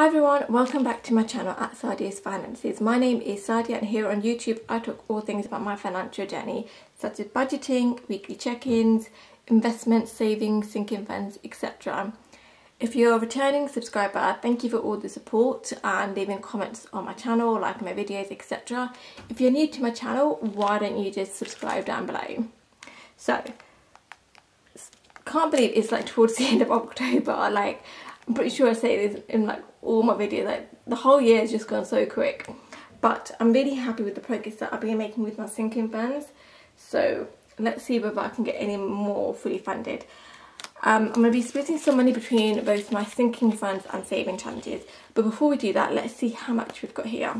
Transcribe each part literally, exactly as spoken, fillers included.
Hi everyone, welcome back to my channel at Saadia's Finances. My name is Saadia and here on YouTube I talk all things about my financial journey, such as budgeting, weekly check-ins, investments, savings, sinking funds, et cetera. If you're a returning subscriber, thank you for all the support and leaving comments on my channel, liking my videos, et cetera. If you're new to my channel, why don't you just subscribe down below? So, can't believe it's like towards the end of October, like I'm pretty sure I say this in like all my videos, like the whole year has just gone so quick. But I'm really happy with the progress that I've been making with my sinking funds. So let's see whether I can get any more fully funded. Um, I'm going to be splitting some money between both my sinking funds and saving challenges. But before we do that, let's see how much we've got here.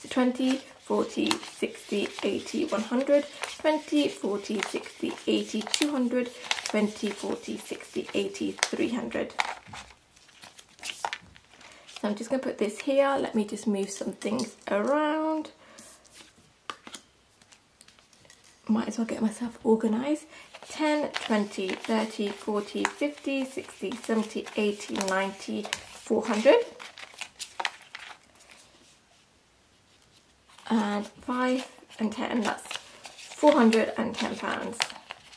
So twenty, forty, sixty, eighty, one hundred, twenty, forty, sixty, eighty, two hundred, twenty, forty, sixty, eighty, three hundred. So I'm just going to put this here. Let me just move some things around. Might as well get myself organised. ten, twenty, thirty, forty, fifty, sixty, seventy, eighty, ninety, four hundred. And five and ten, that's four hundred and ten pounds,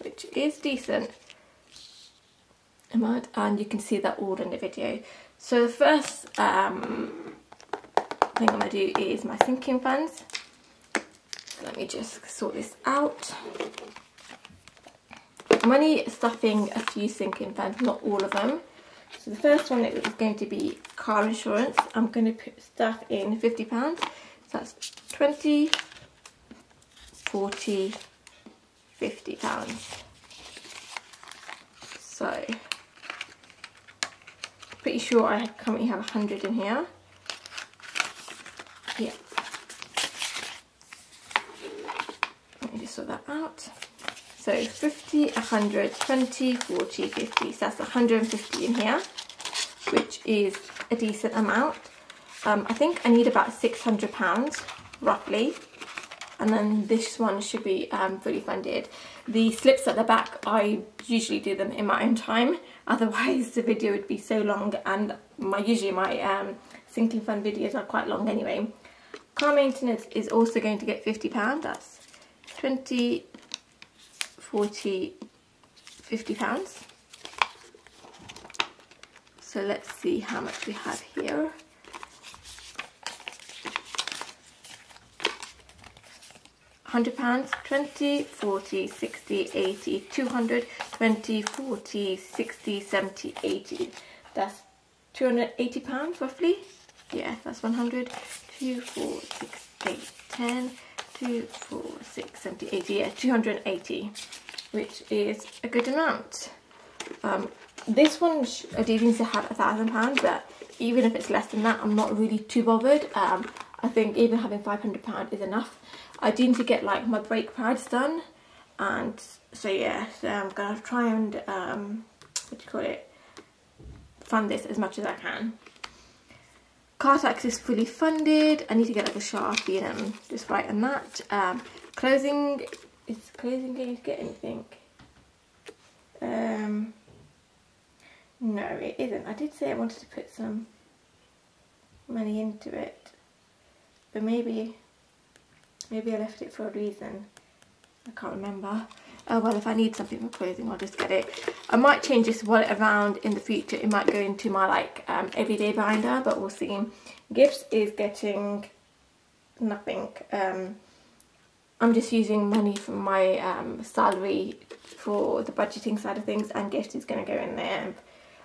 which is decent amount, and you can see that all in the video. So the first um, thing I'm going to do is my sinking funds. Let me just sort this out. I'm only stuffing a few sinking funds, not all of them. So the first one is going to be car insurance. I'm going to put stuff in fifty pounds. So that's twenty, forty, fifty pounds. So pretty sure I currently have one hundred in here. Yeah. Let me just sort that out. So fifty, one hundred, twenty, forty, fifty. So that's one hundred and fifty in here, which is a decent amount. Um, I think I need about six hundred pounds, roughly. And then this one should be um, fully funded. The slips at the back, I usually do them in my own time. Otherwise the video would be so long, and my usually my um, sinking fund videos are quite long anyway. Car maintenance is also going to get fifty pounds. That's twenty, forty, fifty pounds. So let's see how much we have here. one hundred pounds, twenty, forty, sixty, eighty, two hundred, twenty, forty, sixty, seventy, eighty. That's two hundred and eighty pounds roughly. Yeah, that's one hundred, two, four, six, eight, ten, two, four, six, seventy, eighty, yeah, two hundred and eighty, which is a good amount. Um, this one I do need to have a thousand pounds, but even if it's less than that, I'm not really too bothered. Um, I think even having five hundred pounds is enough. I do need to get like my brake pads done, and so yeah, so I'm going to try and, um, what do you call it, fund this as much as I can. Car tax is fully funded. I need to get like a Sharpie and um, just write on that. Um, closing, is closing going to get anything? Um, no, it isn't. I did say I wanted to put some money into it, but maybe, maybe I left it for a reason. I can't remember. Oh well, if I need something for clothing, I'll just get it. I might change this wallet around in the future. It might go into my like um, everyday binder, but we'll see. Gifts is getting nothing. Um, I'm just using money from my um, salary for the budgeting side of things, and gifts is going to go in there.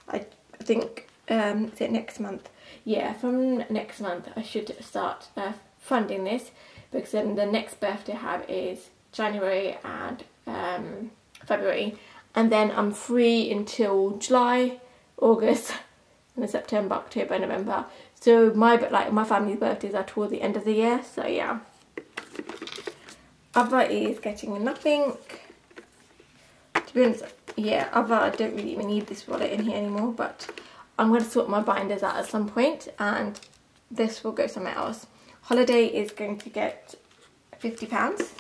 I think, um, is it next month? Yeah, from next month I should start uh, funding this, because then the next birthday I have is January and um, February, and then I'm free until July, August, and then September, October, November. So my like my family's birthdays are toward the end of the year. So yeah, other is getting nothing. To be honest, yeah, other I don't really even need this wallet in here anymore, but I'm going to sort my binders out at some point, and this will go somewhere else. Holiday is going to get fifty pounds,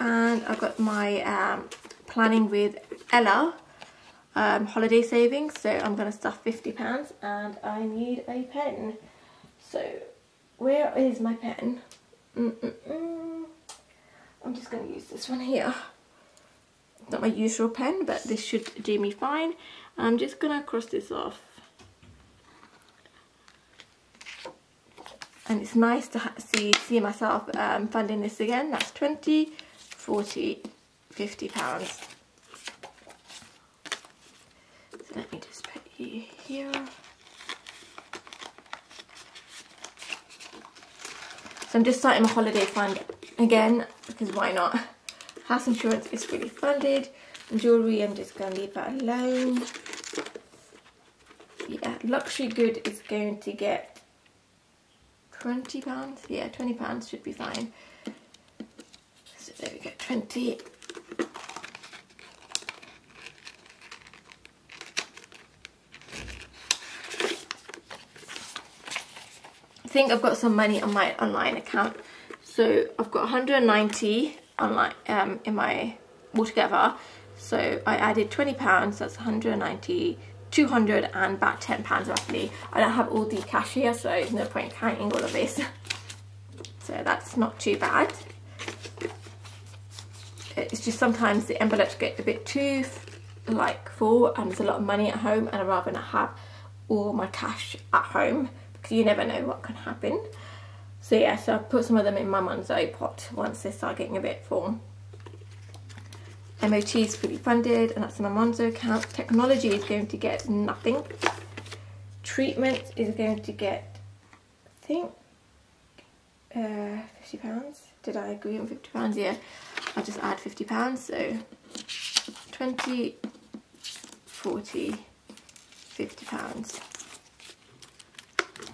and I've got my um, Planning with Ella. um, holiday savings, so I'm going to stuff fifty pounds, and I need a pen. So where is my pen? Mm -mm -mm. I'm just going to use this one here. Not my usual pen, but this should do me fine. I'm just going to cross this off. And it's nice to ha see see myself um, funding this again. That's twenty, forty, fifty pounds. So let me just put you here. So I'm just starting my holiday fund again, because why not? House insurance is fully funded. Jewellery, I'm just going to leave that alone. Yeah, luxury good is going to get twenty pounds. Yeah, twenty pounds should be fine. So there we go, twenty. I think I've got some money on my online account. So I've got one hundred ninety online um, in my altogether. So I added twenty pounds, that's one hundred ninety, two hundred, and about ten pounds roughly. I don't have all the cash here, so there's no point in counting all of this. So that's not too bad. It's just sometimes the envelopes get a bit too like full, and there's a lot of money at home, and I'd rather not have all my cash at home, because you never know what can happen. So yeah, so I put some of them in my Monzo pot once they start getting a bit full. M O T is fully funded, and that's in my Monzo account. Technology is going to get nothing. Treatment is going to get, I think, uh, fifty pounds. Did I agree on fifty pounds? Yeah, I'll just add fifty pounds. So twenty, forty, fifty pounds.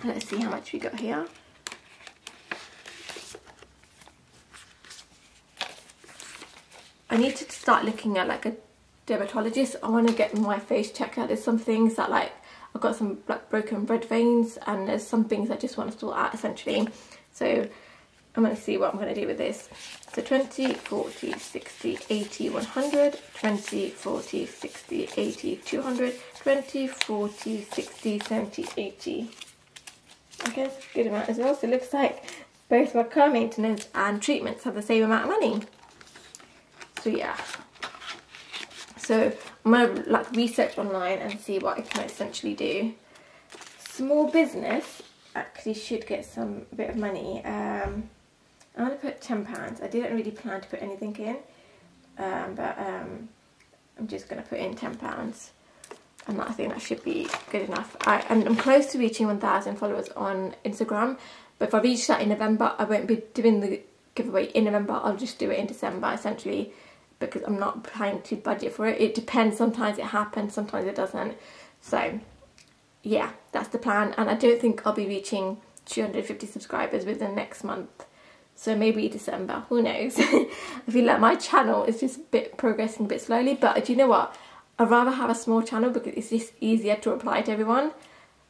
Let's see how much we got here. I need to start looking at like a dermatologist. I want to get my face checked out. There's some things that like, I've got some like broken red veins, and there's some things I just want to sort out essentially. So I'm going to see what I'm going to do with this. So twenty, forty, sixty, eighty, one hundred, twenty, forty, sixty, eighty, two hundred, twenty, forty, sixty, seventy, eighty. Okay, that's a good amount as well. So it looks like both my car maintenance and treatments have the same amount of money. So yeah, so I'm gonna like research online and see what I can essentially do. Small business actually should get some bit of money. Um, I'm gonna put ten pounds. I didn't really plan to put anything in, um, but um, I'm just gonna put in ten pounds, and I think that should be good enough. I, and I'm close to reaching one thousand followers on Instagram, but if I reach that in November, I won't be doing the giveaway in November. I'll just do it in December essentially, because I'm not planning to budget for it. It depends, sometimes it happens, sometimes it doesn't. So yeah, that's the plan, and I don't think I'll be reaching two hundred fifty subscribers within next month, so maybe December, who knows. I feel like my channel is just a bit progressing a bit slowly, but do you know what, I'd rather have a small channel because it's just easier to reply to everyone.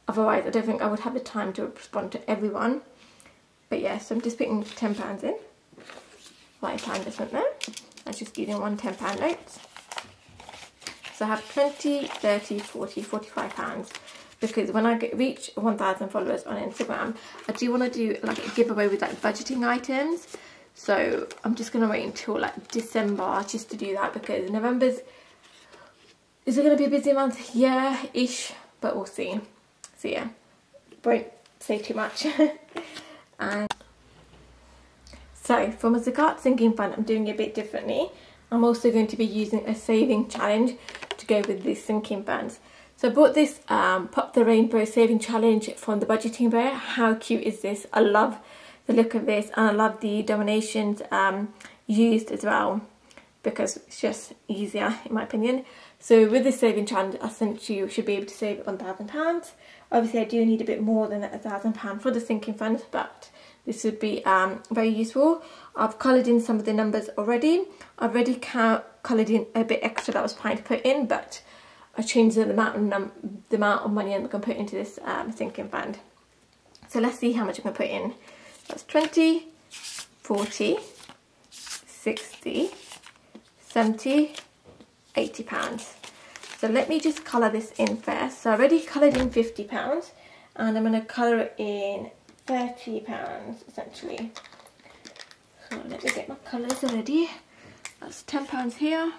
Otherwise I don't think I would have the time to respond to everyone. But yeah, so I'm just putting ten pounds in. five pounds different there. I'm just using one ten pound note. So I have twenty, thirty, forty, forty-five pounds, because when I get, reach one thousand followers on Instagram, I do want to do like a giveaway with like budgeting items. So I'm just going to wait until like December just to do that, because November's, is it going to be a busy month? Yeah, ish, but we'll see. So yeah, won't say too much. And so for my Zakat Sinking Fund, I'm doing it a bit differently. I'm also going to be using a saving challenge to go with these sinking funds. So I bought this um, Pop the Rainbow Saving Challenge from the Budgeting Bear. How cute is this? I love the look of this, and I love the donations um, used as well, because it's just easier in my opinion. So with this saving challenge, I think you should be able to save one thousand pounds. Obviously I do need a bit more than one thousand pounds for the sinking fund, but this would be um, very useful. I've coloured in some of the numbers already. I've already coloured in a bit extra that I was planning to put in, but I changed the amount of, num the amount of money I'm going to put into this um, sinking fund. So let's see how much I'm going to put in. That's twenty, forty, sixty, seventy, eighty pounds. So let me just colour this in first. So I already coloured in fifty pounds and I'm going to colour it in thirty pounds essentially. So let me get my colours ready. That's ten pounds here.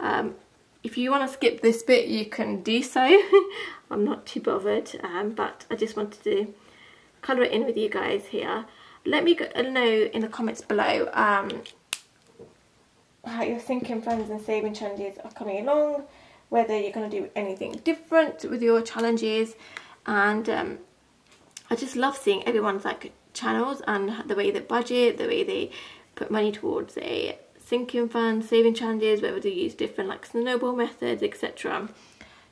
Um, if you want to skip this bit you can do so. I'm not too bothered, um, but I just wanted to colour it in with you guys here. Let me go, uh, know in the comments below um, how your thinking plans and saving challenges are coming along, whether you're going to do anything different with your challenges, and um, I just love seeing everyone's like channels and the way they budget, the way they put money towards a sinking fund, saving challenges, whether they use different like snowball methods, et cetera.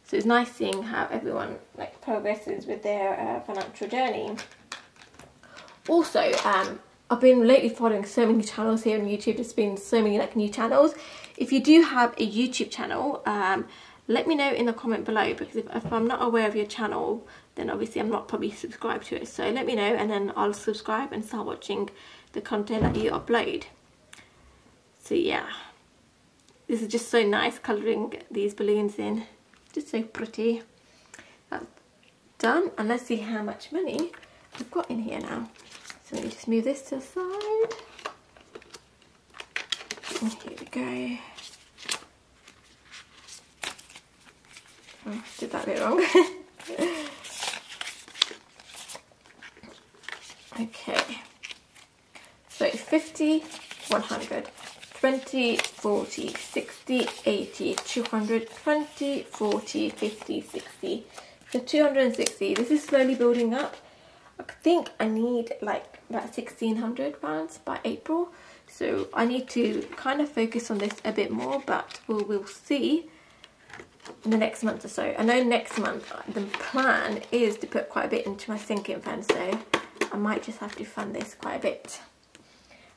So it's nice seeing how everyone like progresses with their uh, financial journey. Also, um, I've been lately following so many channels here on YouTube. There's been so many like new channels. If you do have a YouTube channel, um, let me know in the comment below, because if, if I'm not aware of your channel, then obviously I'm not probably subscribed to it. So let me know and then I'll subscribe and start watching the content that you upload. So yeah, this is just so nice colouring these balloons in. Just so pretty. That's done, and let's see how much money we've got in here now. So let me just move this to the side. And here we go. Oh, I did that a bit wrong. Okay. So fifty, one hundred, twenty, forty, sixty, eighty, two hundred, twenty, forty, fifty, sixty. So two hundred and sixty. This is slowly building up. I think I need like about sixteen hundred pounds by April. So I need to kind of focus on this a bit more, but we'll, we'll see in the next month or so. I know next month the plan is to put quite a bit into my sinking fund, so I might just have to fund this quite a bit.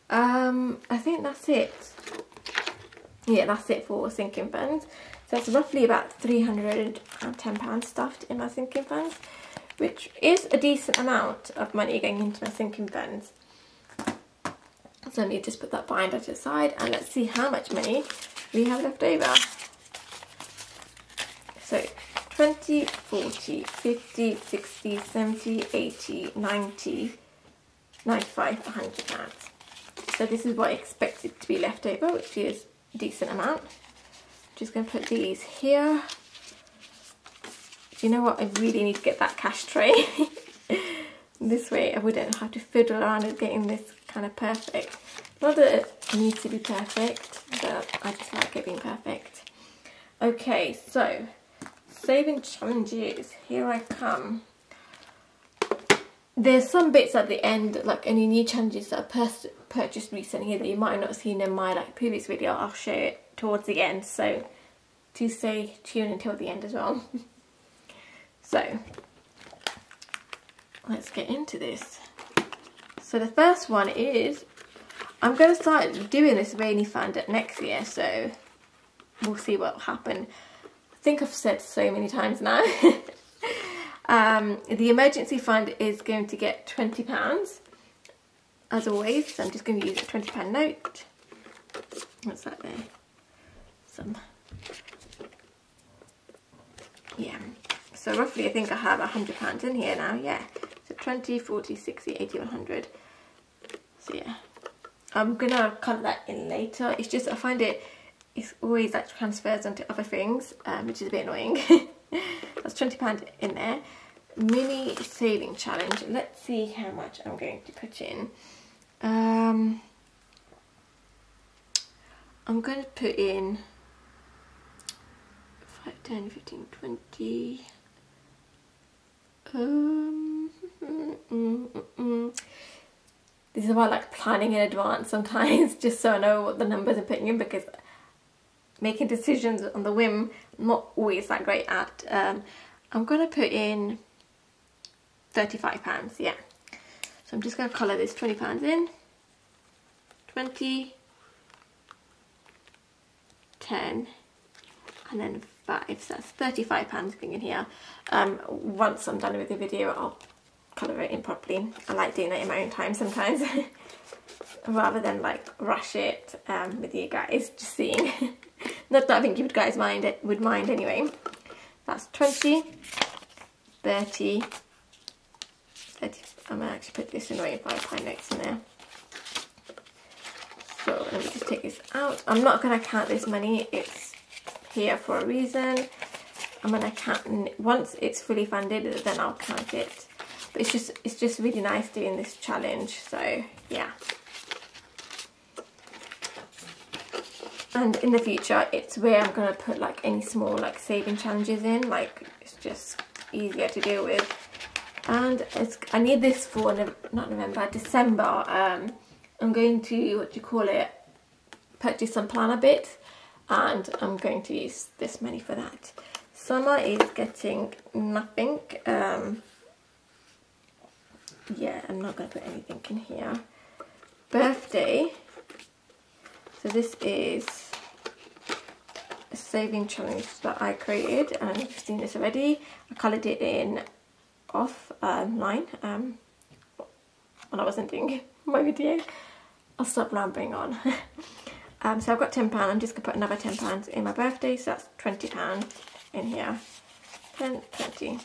Um, I think that's it. Yeah, that's it for sinking funds. So that's roughly about three hundred and ten pounds stuffed in my sinking funds, which is a decent amount of money going into my sinking funds. So let me just put that binder to the side and let's see how much money we have left over. So twenty, forty, fifty, sixty, seventy, eighty, ninety, ninety-five, one hundred pounds. So this is what I expected to be left over, which is a decent amount. Just going to put these here. Do you know what? I really need to get that cash tray. This way I wouldn't have to fiddle around with getting this kind of perfect. Not that it needs to be perfect, but I just like it being perfect. Okay, so saving challenges, here I come. There's some bits at the end, like any new challenges that I pers purchased recently that you might have not seen in my like previous video. I'll show it towards the end, so do stay tuned until the end as well. So let's get into this. So the first one is, I'm going to start doing this rainy fund next year, so we'll see what will happen. I think I've said so many times now. Um, the emergency fund is going to get twenty pounds, as always, so I'm just going to use a twenty pound note. What's that there? Some. Yeah. So roughly I think I have one hundred pounds in here now, yeah. So twenty, forty, sixty, eighty, one hundred. So yeah. I'm going to colour that in later. It's just, I find it, it's always like transfers onto other things, um, which is a bit annoying. That's twenty pounds in there. Mini saving challenge. Let's see how much I'm going to put in. Um, I'm going to put in five, ten, fifteen, twenty. Um, mm, mm, mm, mm. This is about like planning in advance sometimes, just so I know what the numbers I'm putting in, because making decisions on the whim, I'm not always that great at. Um, I'm going to put in thirty-five pounds, yeah. So I'm just going to colour this twenty pounds in. twenty, ten, and then five, so that's thirty-five pounds going in here. Um, once I'm done with the video, I'll colour it in properly. I like doing it in my own time sometimes, rather than like rush it um, with you guys, just seeing. Not that I think you guys mind it would mind anyway. That's twenty, thirty, thirty. I'm gonna actually put this in away, five pound notes in there. So let me just take this out. I'm not gonna count this money, it's here for a reason. I'm gonna count once it's fully funded, then I'll count it. But it's just it's just really nice doing this challenge, so yeah. And in the future, it's where I'm gonna put like any small like saving challenges in, like it's just easier to deal with. And it's, I need this for no, not November, December. Um, I'm going to what do you call it? Purchase some planner bits, and I'm going to use this money for that. Summer is getting nothing. Um, yeah, I'm not gonna put anything in here. Birthday. So this is a saving challenge that I created, and you've seen this already. I coloured it in off um, line um, when I wasn't doing my video. I'll stop rambling on. um, so I've got ten pounds, I'm just going to put another ten pounds in my birthday, so that's twenty pounds in here. ten, twenty.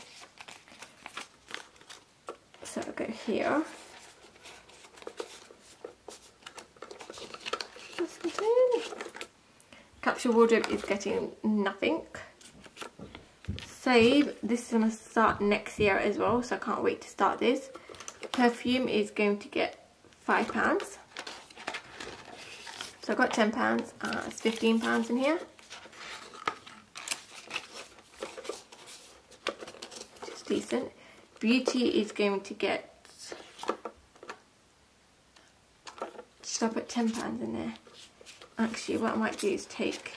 So I'll go here. Capsule wardrobe is getting nothing. Save, this is going to start next year as well, so I can't wait to start this. Perfume is going to get five pounds. So I've got ten pounds, uh, it's fifteen pounds in here. Just decent. Beauty is going to get, should I put ten pounds in there? Actually, what I might do is take,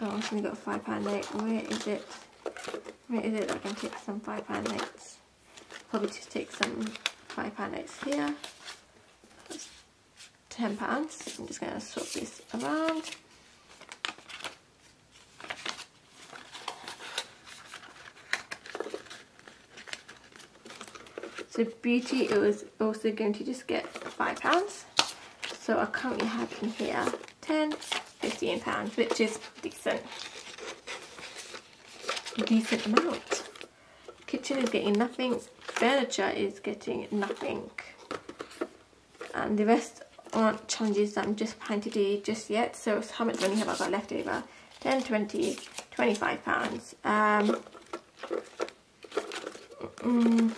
oh, I've only got a five pound note. Where is it? Where is it? I can take some five pound notes. Probably just take some five pound notes here. That's ten pounds. I'm just going to swap this around. So beauty, it was also going to just get five pounds. So I currently have in here ten, fifteen pounds, which is decent. Decent amount. Kitchen is getting nothing. Furniture is getting nothing. And the rest aren't challenges that I'm just planning to do just yet. So how much money have I got left over? ten, twenty, twenty-five pounds. Um, mm,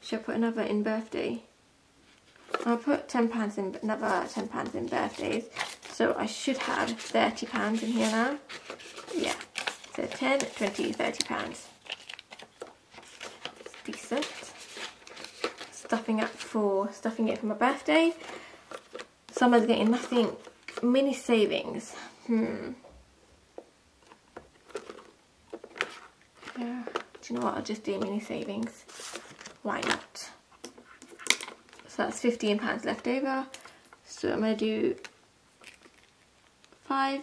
should I put another in birthday? I'll put ten pounds in, another ten pounds in birthdays, so I should have thirty pounds in here now. Yeah, so ten, twenty, thirty pounds. It's decent. Stuffing up for, stuffing it for my birthday. Summer's getting nothing. Mini savings. Hmm. Yeah. Do you know what, I'll just do mini savings. Why not? So that's fifteen pounds left over. So I'm going to do five,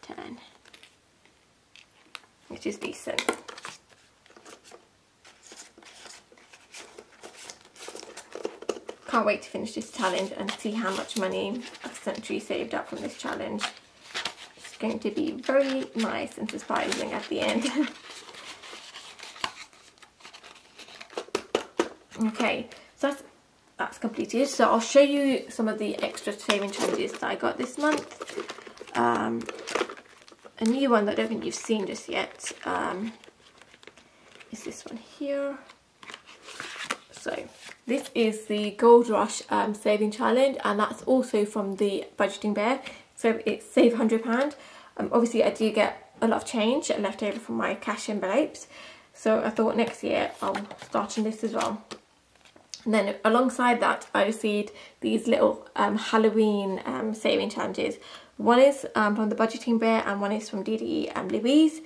ten, which is decent. Can't wait to finish this challenge and see how much money I've essentially saved up from this challenge. It's going to be very nice and surprising at the end. Okay, so that's that's completed, so I'll show you some of the extra saving challenges that I got this month. Um, a new one that I don't think you've seen just yet um, is this one here. So this is the Gold Rush um, saving challenge, and that's also from the Budgeting Bear, so it's save one hundred pounds. Um, obviously I do get a lot of change left over from my cash envelopes, so I thought next year I'll start on this as well. And then alongside that, I received these little um, Halloween um, saving challenges. One is um, from the Budgeting Bear and one is from DeeDeeLouise.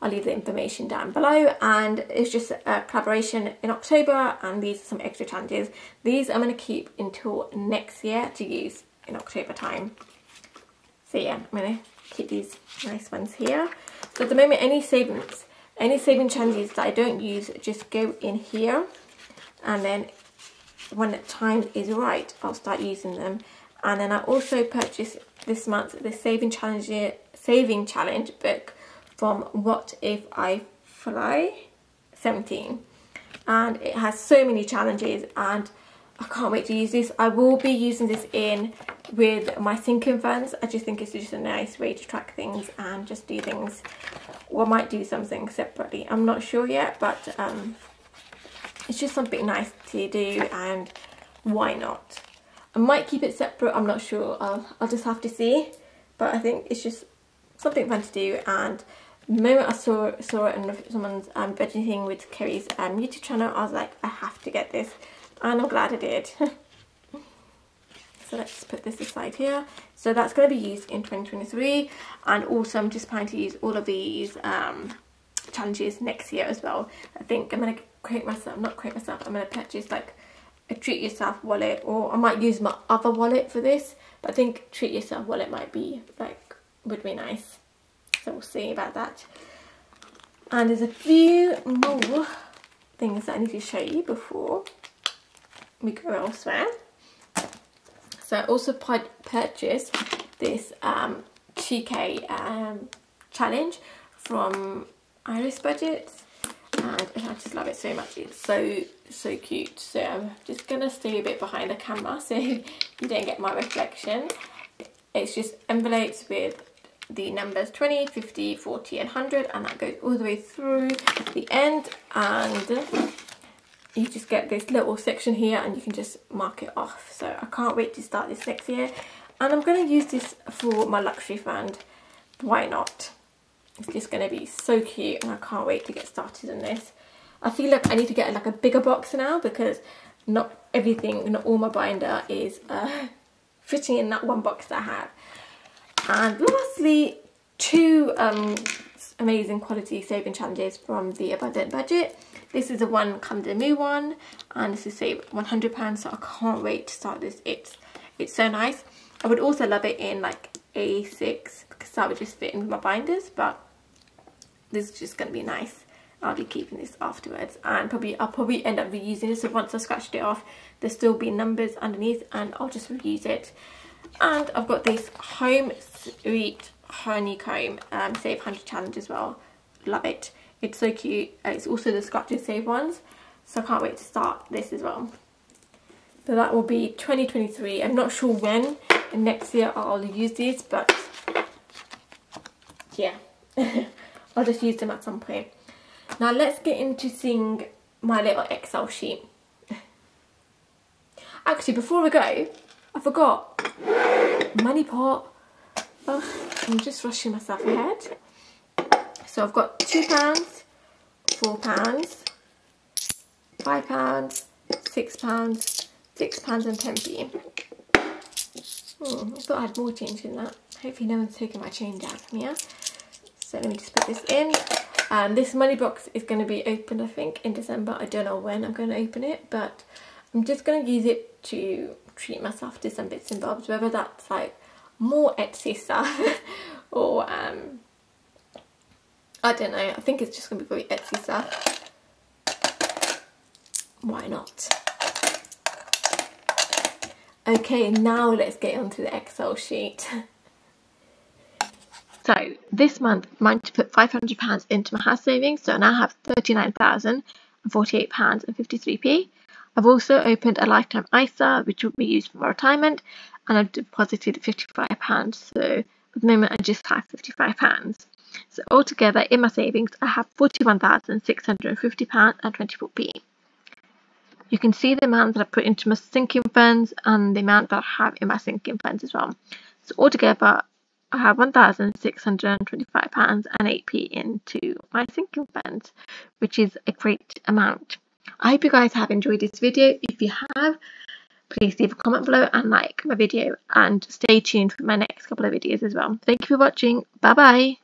I'll leave the information down below, and it's just a collaboration in October, and these are some extra challenges. These I'm going to keep until next year to use in October time. So yeah, I'm going to keep these nice ones here. So at the moment, any savings, any saving challenges that I don't use just go in here, and then when the time is right, I'll start using them. And then I also purchased this month, the saving challenge saving challenge book from What If I Fly seventeen, and it has so many challenges and I can't wait to use this. I will be using this in with my sinking funds. I just think it's just a nice way to track things and just do things, or I might do something separately, I'm not sure yet, but um, it's just something nice to do and why not. I might keep it separate, I'm not sure, I'll, I'll just have to see, but I think it's just something fun to do. And the moment I saw, saw it on someone's um, Budgeting with Kerry's um, YouTube channel, I was like, I have to get this, and I'm glad I did. So let's put this aside here. So that's going to be used in twenty twenty-three, and also I'm just planning to use all of these um, challenges next year as well. I think I'm going to create myself, not create myself, I'm going to purchase like a treat yourself wallet, or I might use my other wallet for this, but I think treat yourself wallet might be like, would be nice. So we'll see about that. And there's a few more things that I need to show you before we go elsewhere. So I also purchased this um, two K um, challenge from Iris Budgets, and I just love it so much. It's so, so cute. So I'm just going to stay a bit behind the camera so you don't get my reflection. It's just envelopes with the numbers twenty, fifty, forty and one hundred, and that goes all the way through the end, and you just get this little section here and you can just mark it off. So I can't wait to start this next year, and I'm going to use this for my luxury fund, why not. It's just going to be so cute and I can't wait to get started on this. I feel like I need to get like a bigger box now, because not everything, not all my binder is uh, fitting in that one box that I have. And lastly, two um, amazing quality saving challenges from the Abundant Budget. This is the one come the new one, and this is save one hundred pounds, so I can't wait to start this. It's it's so nice. I would also love it in like A six, because that would just fit in with my binders, but this is just going to be nice. I'll be keeping this afterwards, and probably I'll probably end up reusing it. So once I scratched it off, there'll still be numbers underneath and I'll just reuse it. And I've got this Home Sweet Honeycomb um, Save one hundred Challenge as well. Love it. It's so cute. It's also the Scratch and Save ones. So I can't wait to start this as well. So that will be twenty twenty-three. I'm not sure when next year I'll use these, but yeah. I'll just use them at some point. Now let's get into seeing my little Excel sheet. Actually, before we go, I forgot. Money pot. Ugh, I'm just rushing myself ahead. So I've got two pounds, four pounds, five pounds, six pounds, six pounds and ten p. Hmm, I thought I had more change than that. Hopefully no one's taken my change out from here. So let me just put this in. Um, this money box is going to be opened, I think, in December. I don't know when I'm going to open it, but I'm just going to use it to treat myself to some bits and bobs, whether that's like more Etsy stuff or um, I don't know. I think it's just going to be probably Etsy stuff. Why not? Okay, now let's get onto the Excel sheet. So this month, I managed to put five hundred pounds into my house savings, so I now have thirty-nine thousand forty-eight pounds and fifty-three p. I've also opened a lifetime I S A, which will be used for my retirement, and I've deposited fifty-five pounds, so at the moment I just have fifty-five pounds. So altogether in my savings I have forty-one thousand six hundred fifty pounds and twenty-four p. You can see the amount that I put into my sinking funds and the amount that I have in my sinking funds as well. So altogether I have one thousand six hundred twenty-five pounds and eight p into my sinking funds, which is a great amount. I hope you guys have enjoyed this video. If you have, please leave a comment below and like my video, and stay tuned for my next couple of videos as well. Thank you for watching. Bye bye.